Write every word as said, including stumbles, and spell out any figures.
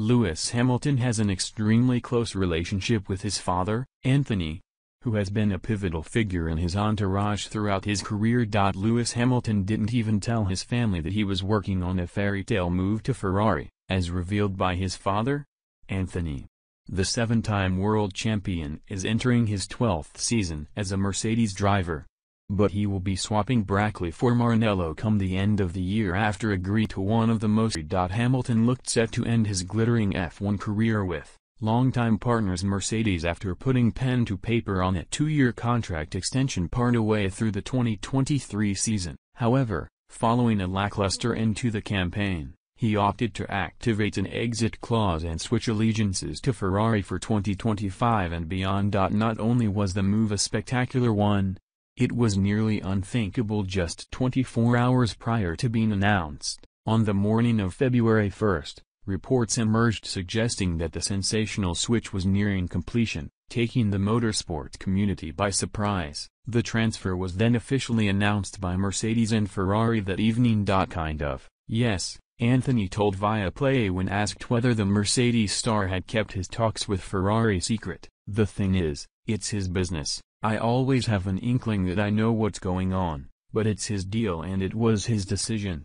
Lewis Hamilton has an extremely close relationship with his father, Anthony, who has been a pivotal figure in his entourage throughout his career. Lewis Hamilton didn't even tell his family that he was working on a fairy tale move to Ferrari, as revealed by his father, Anthony. The seven-time world champion is entering his twelfth season as a Mercedes driver. But he will be swapping Brackley for Maranello come the end of the year after agreeing to one of the most. Hamilton looked set to end his glittering F one career with longtime partners Mercedes after putting pen to paper on a two-year contract extension partway through the twenty twenty-three season. However, following a lackluster end to the campaign, he opted to activate an exit clause and switch allegiances to Ferrari for twenty twenty-five and beyond. Not only was the move a spectacular one, it was nearly unthinkable just twenty-four hours prior to being announced. On the morning of February first, reports emerged suggesting that the sensational switch was nearing completion, taking the motorsport community by surprise. The transfer was then officially announced by Mercedes and Ferrari that evening. Kind of, yes, Anthony told Viaplay when asked whether the Mercedes star had kept his talks with Ferrari secret. The thing is, it's his business. I always have an inkling that I know what's going on, but it's his deal and it was his decision.